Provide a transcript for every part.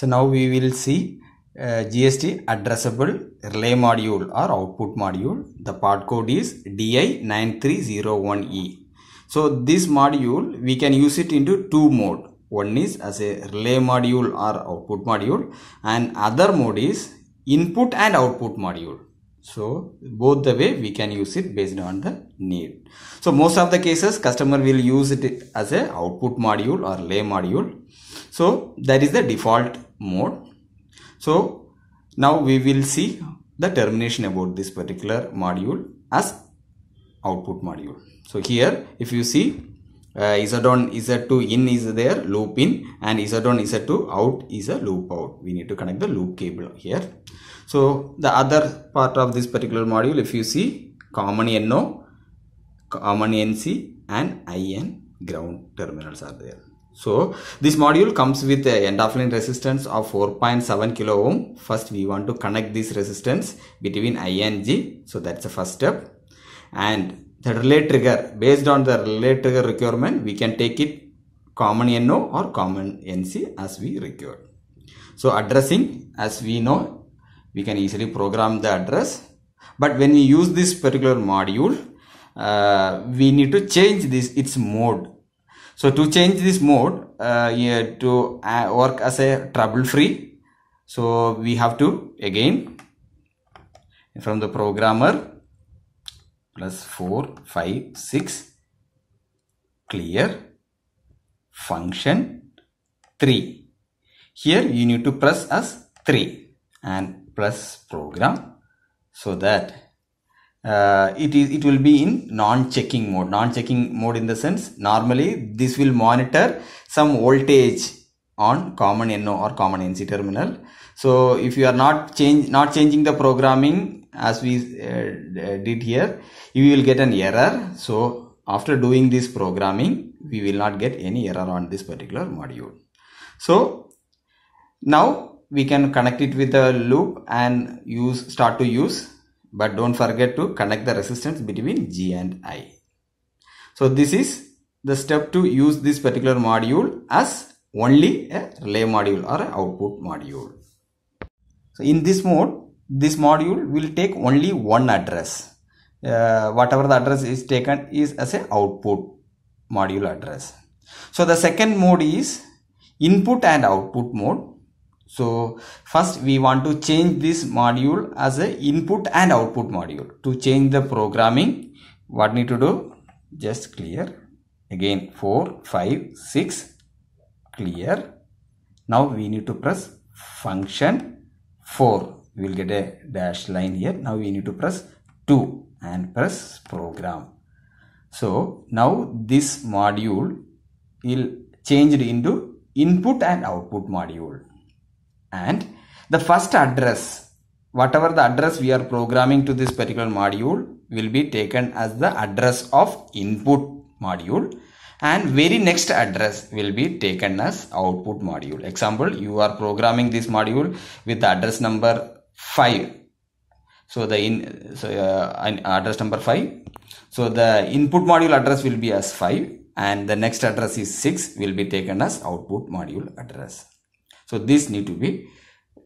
So now we will see GST addressable relay module or output module. The part code is DI9301E. So this module we can use it into two modes. One is as a relay module or output module, and other mode is input and output module. So both the way we can use it based on the need. So most of the cases customer will use it as a output module or relay module. So that is the default mode. So now we will see the termination about this particular module as output module. So here if you see Z1 Z2 in is there, loop in, and Z1 Z2 out is a loop out. We need to connect the loop cable here. So the other part of this particular module, if you see, common NO, common NC and IN ground terminals are there. So this module comes with a end of line resistance of 4.7 kilo ohm. First we want to connect this resistance between I and G. So that's the first step. And the relay trigger, based on the relay trigger requirement, we can take it common NO or common NC as we require. So addressing, as we know, we can easily program the address. But when we use this particular module, we need to change its mode. So to change this mode, to work as a trouble-free, so we have to again from the programmer, plus 4, 5, 6, clear, function, 3. Here you need to press as 3 and press program, so that it will be in non-checking mode. Non-checking mode in the sense, normally this will monitor some voltage on common NO or common NC terminal. So if you are not changing the programming, as we did here, you will get an error. So after doing this programming, we will not get any error on this particular module. So now we can connect it with the loop and start to use, but don't forget to connect the resistance between G and I. So this is the step to use this particular module as only a relay module or an output module. So in this mode, this module will take only one address. Whatever the address is taken is as an output module address. So the second mode is input and output mode. So first we want to change this module as an input and output module. To change the programming, what need to do? Just clear. Again 4, 5, 6, clear. Now we need to press function 4. We will get a dash line here. Now we need to press 2 and press program. So now this module will change into input and output module. And the first address, whatever the address we are programming to this particular module, will be taken as the address of input module. And very next address will be taken as output module. Example, you are programming this module with the address number 5. So the address number 5. So the input module address will be as 5, and the next address is 6 will be taken as output module address. So this need to be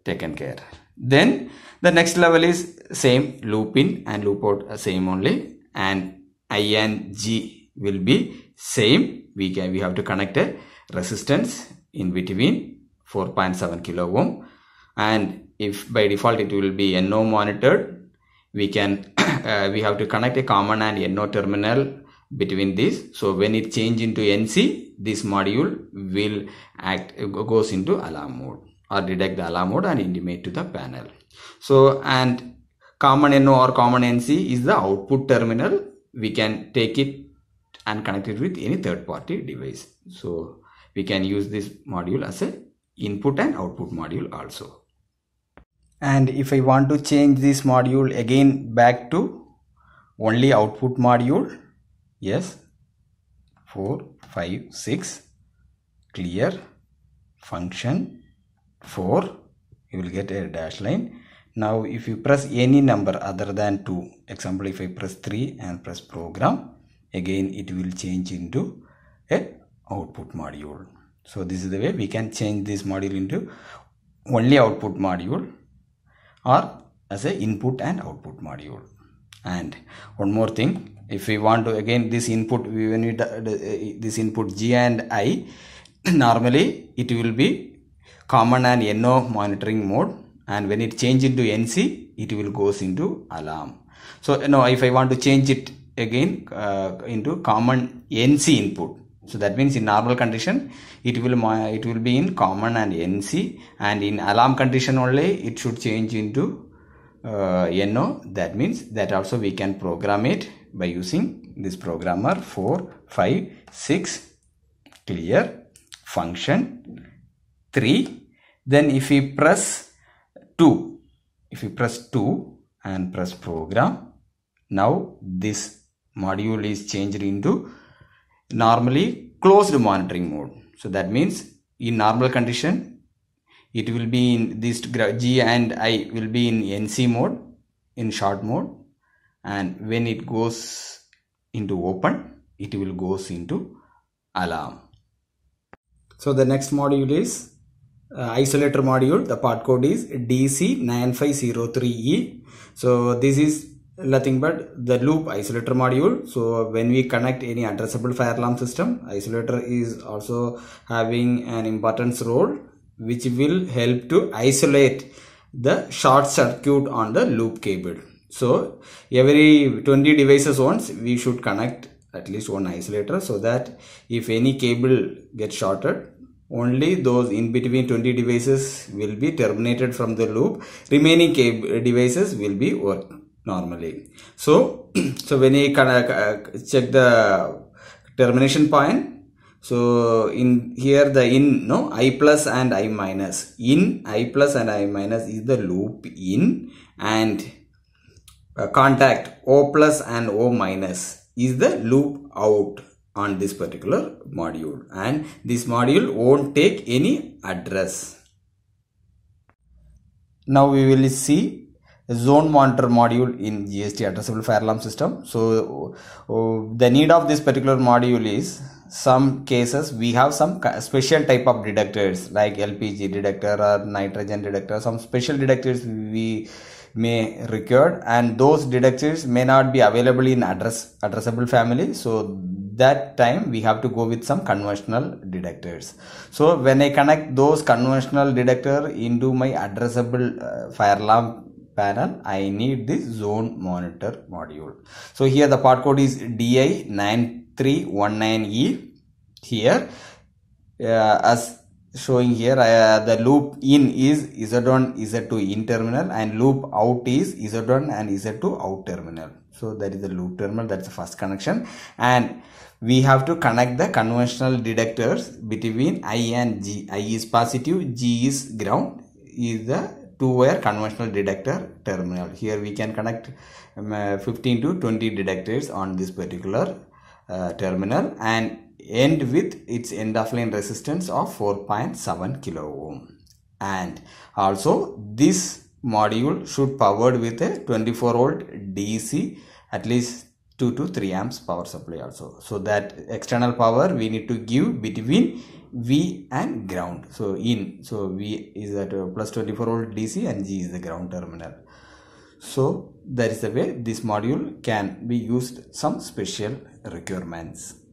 taken care. Then the next level is same, loop in and loop out are same only, and I and G will be same. We have to connect a resistance in between 4.7 kilo ohm, and if by default it will be NO monitored, we have to connect a common and NO terminal between these. So when it change into NC, this module will goes into alarm mode or detect the alarm mode and intimate to the panel. So and common NO or common NC is the output terminal. We can take it and connect it with any third party device. So we can use this module as a input and output module also. And if I want to change this module again back to only output module, yes, 4, 5, 6, clear, function, 4, you will get a dash line. Now if you press any number other than 2, example if I press 3 and press program, again it will change into a output module. So this is the way we can change this module into only output module or as a input and output module. And one more thing, if we want to again this input, when we this input G and I, normally it will be common and NO monitoring mode, and when it changes into NC it will goes into alarm. So now if I want to change it again into common NC input, so that means in normal condition it will be in common and NC, and in alarm condition only it should change into NO. That means that also we can program it by using this programmer 456 clear function 3. Then if we press 2, and press program, now this module is changed into normally closed monitoring mode. So that means in normal condition it will be in this G and I will be in NC mode, in short mode, and when it goes into open it will goes into alarm. So the next module is isolator module. The part code is DC9503E. So this is nothing but the loop isolator module. So when we connect any addressable fire alarm system, isolator is also having an importance role, which will help to isolate the short circuit on the loop cable. So every 20 devices once we should connect at least one isolator, so that if any cable gets shorted, only those in between 20 devices will be terminated from the loop, remaining cable devices will be work normally. So when you check the termination point, so in here the I plus and I minus, in I plus and I minus is the loop in, and contact O plus and O minus is the loop out on this particular module, and this module won't take any address. Now we will see zone monitor module in GST addressable fire alarm system. So the need of this particular module is, some cases we have some special type of detectors like LPG detector or nitrogen detector, some special detectors we may require, and those detectors may not be available in addressable family. So that time we have to go with some conventional detectors. So when I connect those conventional detector into my addressable fire alarm panel, I need this zone monitor module. So here the part code is DI9319E. Here as showing here, the loop in is Z1 Z2 in terminal, and loop out is Z1 and Z2 out terminal. So that is the loop terminal, that's the first connection, and we have to connect the conventional detectors between I and G. I is positive, G is ground, is the two-wire conventional detector terminal. Here we can connect 15 to 20 detectors on this particular terminal, and end with its end of line resistance of 4.7 kilo ohm. And also this module should powered with a 24 volt DC, at least 2 to 3 amps power supply also. So that external power we need to give between V and ground. So V is at plus 24 volt DC and G is the ground terminal. So that is the way this module can be used some special requirements.